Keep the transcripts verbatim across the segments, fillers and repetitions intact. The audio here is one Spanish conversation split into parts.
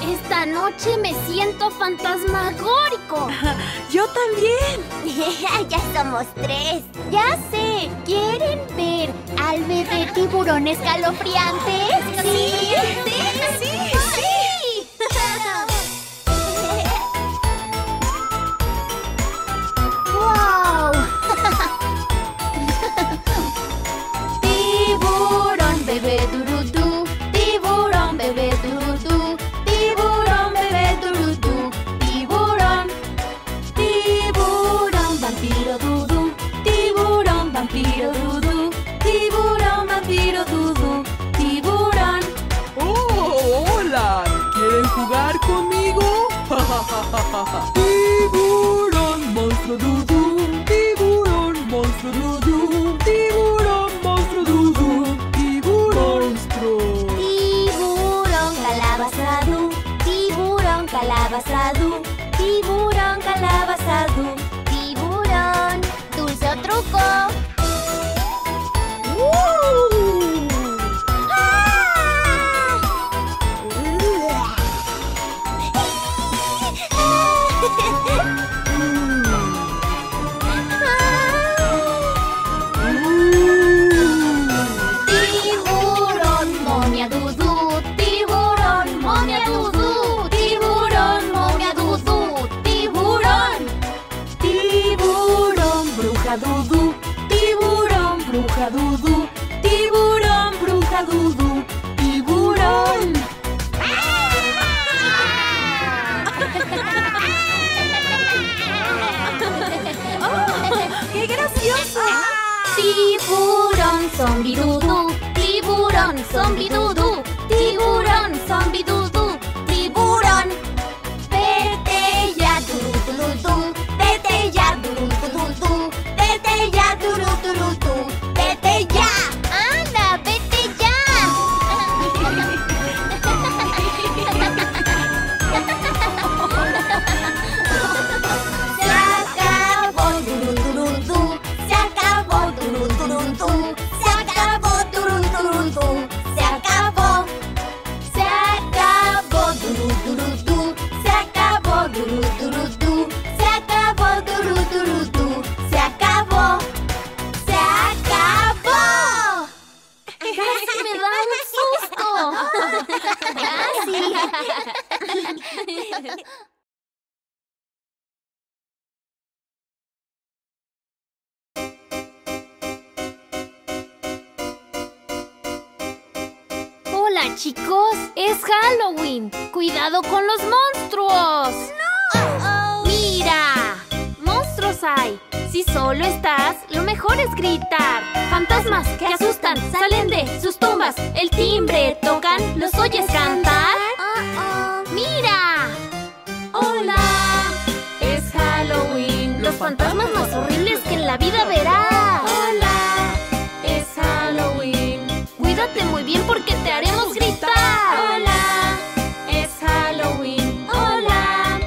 Esta noche me siento fantasmagórico. ¡Yo también! Ya somos tres. Ya sé. ¿Quieren ver al bebé tiburón escalofriante? ¡Sí! ¡Sí! ¡Sí! sí. Tiburón, monstruo dudú, tiburón, monstruo dudú, tiburón, monstruo dudú, tiburón, monstruo. Tiburón calabazadú, tiburón calabazadú, tiburón calabazadú, tiburón, dulce o truco. Tiburón zombi dudú, tiburón zombi dudú, tiburón zombi dudú, tiburón. Vete ya turutulutú, vete ya turutulutú, vete ya turutulutú, vete ya. Anda, vete ya. Se acabó turutulutú, se acabó turutulutú. Se acabó, turun, turun, turun. Se acabó, se acabó, turun, turun, turun. Se acabó, turun, turun, turun. Se acabó, turun, turun, turun. Se acabó, se acabó. Casi me da un susto. Casi. Hola chicos, es Halloween. Cuidado con los monstruos. ¡No! Oh, oh. Mira, monstruos hay. Si solo estás, lo mejor es gritar. Fantasmas que asustan, salen de sus tumbas. El timbre tocan, los oyes cantar. Oh, oh. Mira. Hola, es Halloween. Los fantasmas más horribles que en la vida verás. Hola, es Halloween. Cuídate muy bien porque te haremos gritar. Hola, es Halloween. Hola,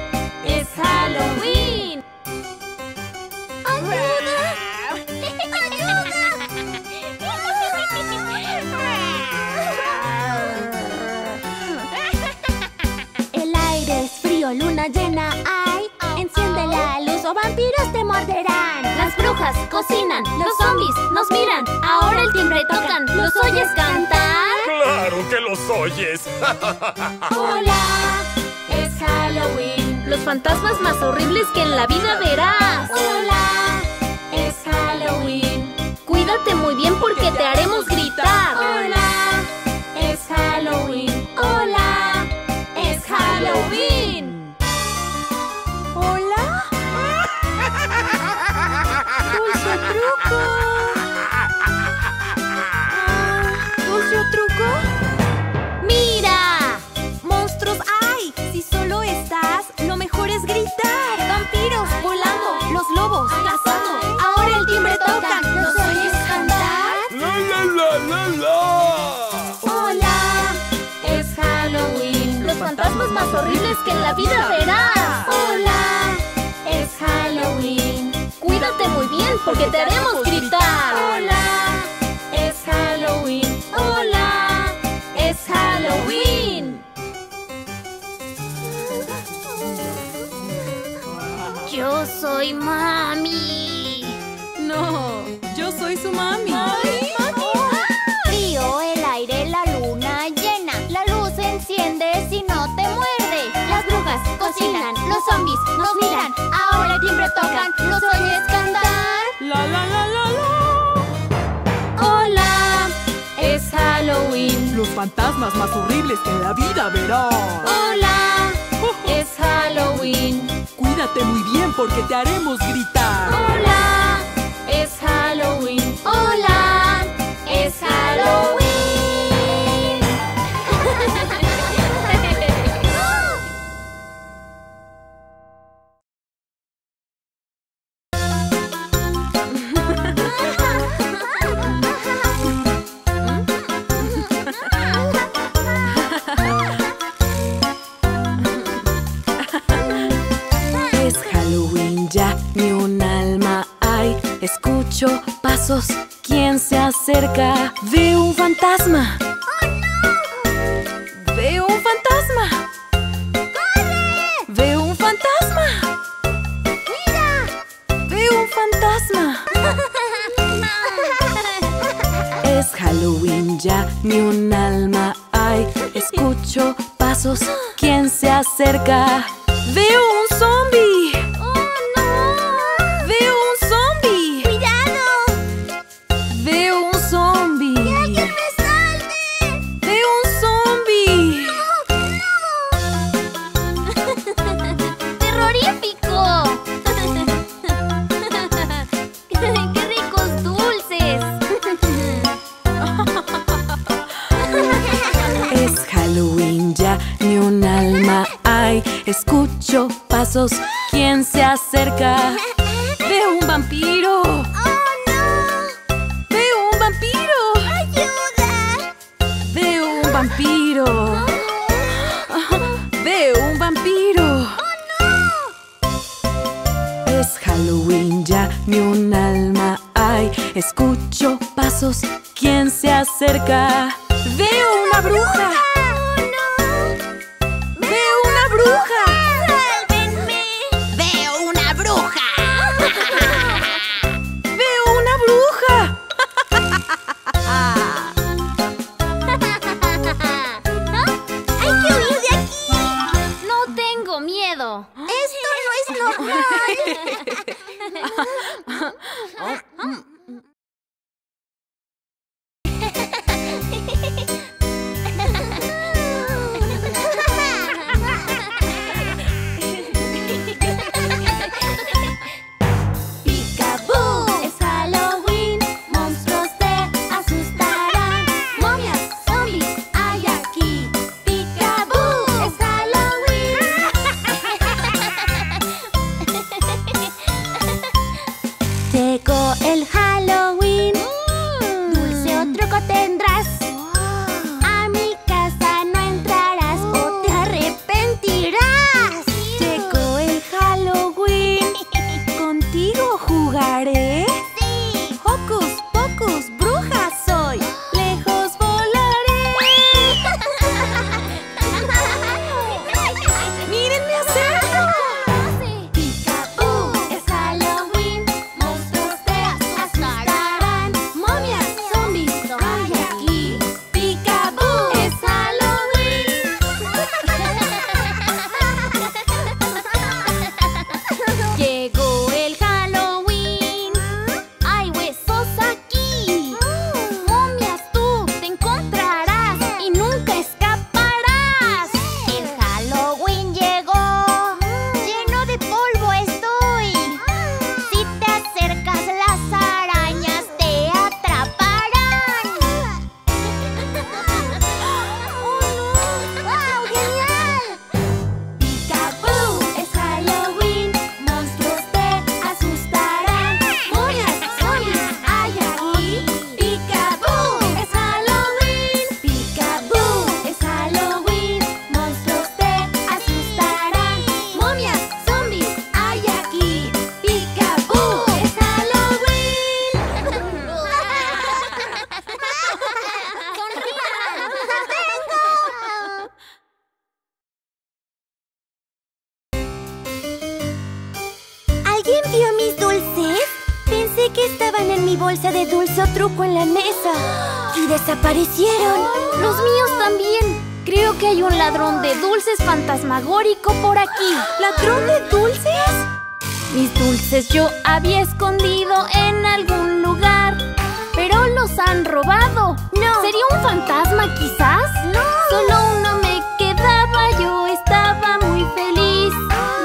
es Halloween. ¡Ayuda! ¡Ayuda! El aire es frío, luna llena hay. Enciende la luz o vampiros te morderán. Las brujas cocinan, los zombies nos miran. Ahora el timbre tocan, ¿los oyes cantar? ¡Claro que los oyes! Hola, es Halloween. Los fantasmas más horribles que en la vida verás. Hola, es Halloween. Cuídate muy bien porque te haremos gritar. Hola, es Halloween. Hola, es Halloween. ¡Hola! ¡Dulce o truco! Uh, ¿Dulce o truco? ¡Mira! ¡Monstruos hay! Si solo estás, lo mejor es gritar. ¡Vampiros volando! ¡Los lobos cazando! ¡Ahora el timbre toca! ¿Los oyes cantar? ¡La, la, la, la, la! ¡Hola! ¡Es Halloween! Los fantasmas más horribles que en la vida verás. ¡Hola! Halloween. Cuídate muy bien porque te haremos gritar. Hola, soy mami. No, yo soy su mami. ¡Mami! Frío, el aire, la luna llena. La luz se enciende si no te muerde. Las brujas cocinan, los zombies nos miran. Ahora el timbre tocan, los oyes cantar. La, la, la, la, la. Hola, es Halloween. Los fantasmas más horribles que la vida verás. Hola, es Halloween. Cuídate muy bien porque te haremos gritar. Hola, es Halloween. Hola, es Halloween. Escucho pasos, ¿quién se acerca? Veo un fantasma. ¡Oh, no! Veo un fantasma. ¡Corre! Veo un fantasma. ¡Mira! Veo un fantasma. Es Halloween ya, ni un alma hay. Escucho pasos, ¿quién se acerca? Veo un zombie. Escucho pasos, ¿quién se acerca? ¡Veo un vampiro! ¡Oh, no! ¡Veo un vampiro! ¡Ayuda! ¡Veo un vampiro! Oh. ¡Veo un vampiro! ¡Oh, no! Es Halloween ya, ni un alma hay. Escucho pasos, ¿quién se acerca? ¡Veo una bruja! en mi bolsa de dulce truco en la mesa. Y desaparecieron. Los míos también. Creo que hay un ladrón de dulces fantasmagórico por aquí. ¿Ladrón de dulces? Mis dulces yo había escondido en algún lugar, pero los han robado. No. ¿Sería un fantasma quizás? No. Solo uno me quedaba, yo estaba muy feliz.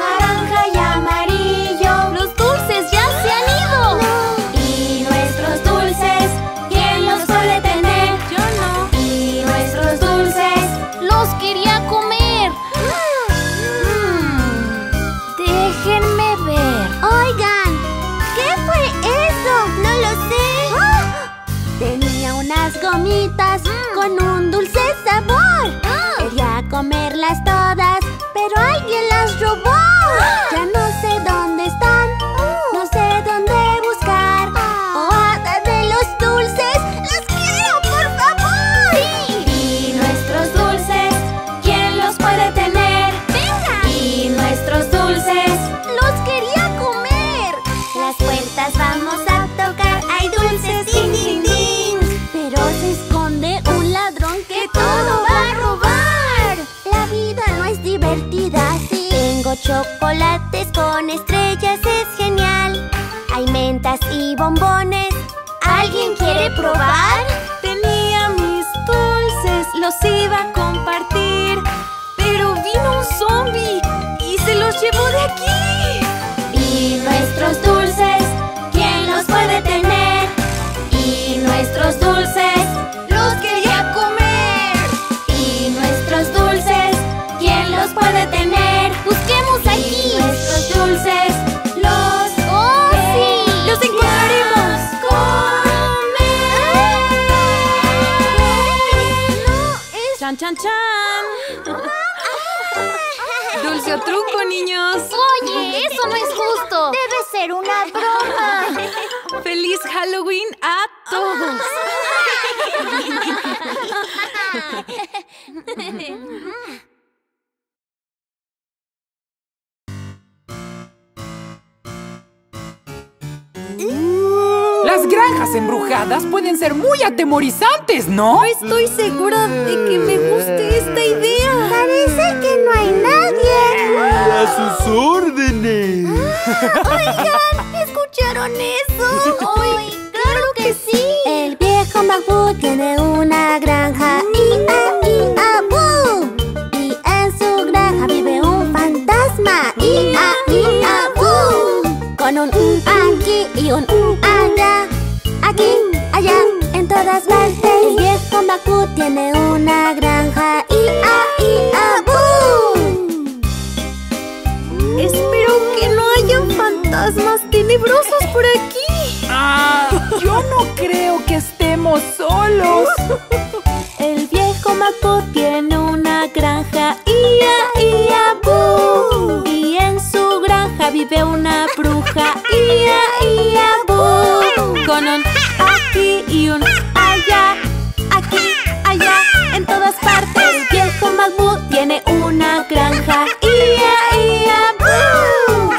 Naranja y amarillo, los dulces ya se han ido. No. Y nuestros dulces, ¿quién los suele tener? Yo no. Y nuestros dulces, los quería comer. Mm. Mm. Déjenme ver. Oigan, ¿qué fue eso? No lo sé. Tenía unas gomitas mm. con un dulce sabor. Oh. Quería comerlas todas, pero alguien las robó. Oh. Ya no sé dónde están, oh. no sé dónde buscar. Oh, oh, hada de los dulces, los quiero, por favor. Sí. Y nuestros dulces, ¿quién los puede tener? ¡Venga! Y nuestros dulces, los quería comer. Las puertas vamos a tocar, hay dulces sin dinero. Se esconde un ladrón que, que todo va a robar. La vida no es divertida así. Tengo chocolates con estrellas, es genial. Hay mentas y bombones. ¿Alguien quiere probar? Tenía mis dulces, los iba a compartir, pero vino un zombie y se los llevó de aquí. Y nuestros dulces, ¿quién los puede tener? Y nuestros dulces, los quería comer. Y nuestros dulces, ¿quién los puede tener? Busquemos aquí. Y nuestros dulces, los... ¡Oh, sí! ¡Los encontraremos! ¡Comer! No, es... ¡Chan, chan, chan! ¡Dulce o truco, niños! ¡Oye, eso no es justo! ¡Debe ser una broma! ¡Feliz Halloween a todos! Las granjas embrujadas pueden ser muy atemorizantes, ¿no? No estoy segura de que me guste esta idea. Parece que no hay nadie. ¡A sus órdenes! Ah, ¡oigan! ¿Escucharon eso? ¡Ay, claro que sí! El viejo Magoo tiene una granja. ¡Ia, ia, bú! Y en su granja vive un fantasma. ¡Ia, ia, bú! Con un aquí y un allá. Aquí, allá, en todas partes. El viejo Magoo tiene una granja. ¡Ia, ia, bú! Espero que no hayan fantasmas tenebrosos por aquí. Ah, yo no creo que estemos solos. El viejo Magoo tiene una granja. ¡Ia, ia, bú! Y en su granja vive una bruja. ¡Ia, ia, bú! Con un aquí y un allá. Aquí, allá, en todas partes. El viejo Magoo tiene una granja. ¡Ia, ia, bú!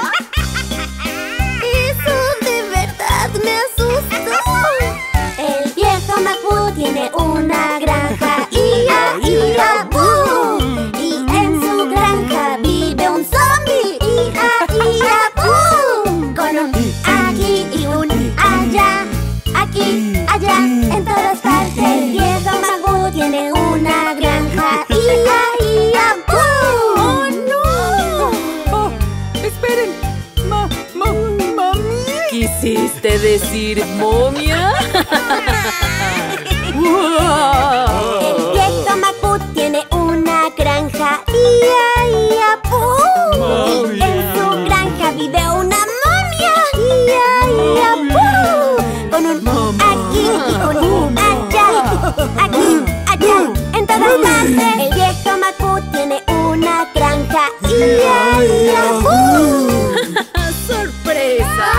Eso de verdad me asustó. El viejo Magoo tiene una granja. ¡Ia, ia, bú! Y en su granja vive un zombie. ¡Ia, ia, bú! Con un aquí y un allá. Aquí, allá, en todas partes. El viejo Magoo tiene una granja. ¡Ia, ia, bú! ¡Oh, no! Oh, ¡esperen! Ma, ma, ¡Mami! ¿Quisiste decir momia? El viejo Magoo tiene una granja. ¡Ia, ia, bú! Y en su granja vive una momia. ¡Ia, ia, bú! Con un aquí y con un allá. Aquí, allá, en todas partes. El viejo Magoo tiene una granja. ¡Ia, ia, bú! ¡Sorpresa!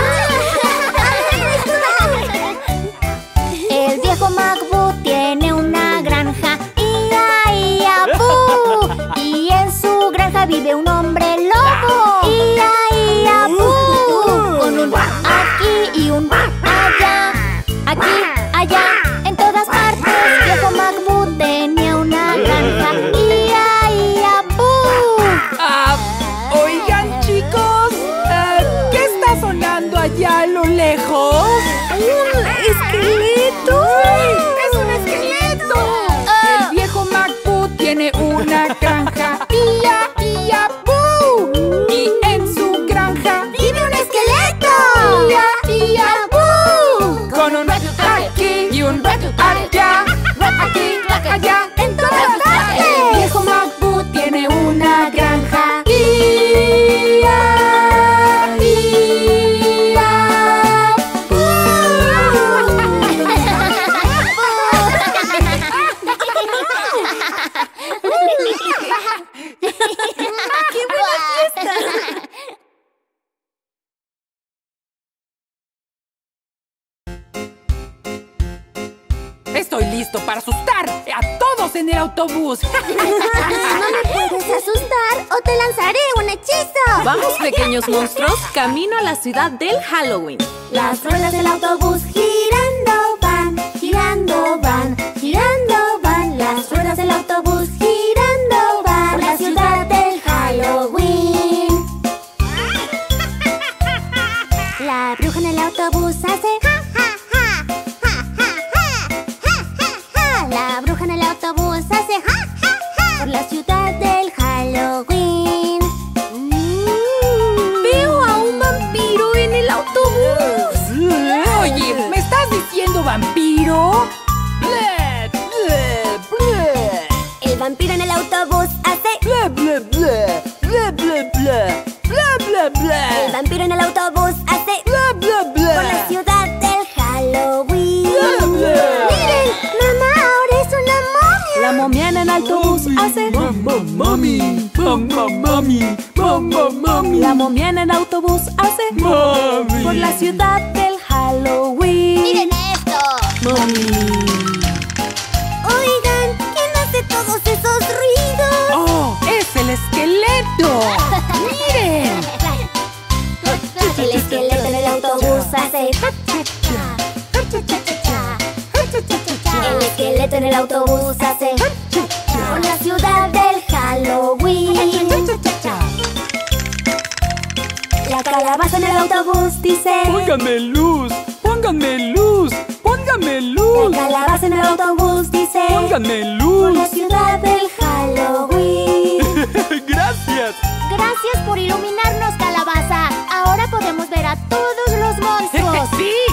El viejo Magoo tiene una granja. ¡Ia, ia, bú! Y en su granja vive un hombre lobo. ¡Ia, ia, bú! Con un aquí y un allá. aquí y un rato allá, aquí, allá, en todas partes. El viejo Mapu tiene una granja. ¡Ia, ia, ¡qué buena fiesta! Estoy listo para asustar a todos en el autobús. No me puedes asustar o te lanzaré un hechizo. Vamos, pequeños monstruos, camino a la ciudad del Halloween. Las ruedas del autobús girando van, girando van, girando van. Las ruedas del autobús girando van por la ciudad del Halloween. La bruja en el autobús hace... La bruja en el autobús hace ja, ja, ja por la ciudad del Halloween. Mm. ¡Veo a un vampiro en el autobús! Mm. Oye, ¿me estás diciendo vampiro? Ble, ble, ble. El vampiro en el autobús hace ble, ble, ble, ble, ble, ble, ble, ble. El vampiro en el autobús hace ble, ble, ble por la ciudad del Halloween. Ble, ble. La momia en el autobús hace mamá mami, mamá mami, mamá mami. La momia en el autobús hace mami por la ciudad del Halloween. ¡Miren esto! Mami. Oigan, ¿quién hace todos esos ruidos? ¡Oh, es el esqueleto! ¡Miren! El esqueleto en el autobús hace el esqueleto en el autobús hace por la ciudad del Halloween. La calabaza en el autobús dice pónganme luz, pónganme luz, pónganme luz. La calabaza en el autobús dice pónganme luz por la ciudad del Halloween. ¡Gracias! Gracias por iluminarnos, calabaza. Ahora podemos ver a todos los monstruos. ¡Sí!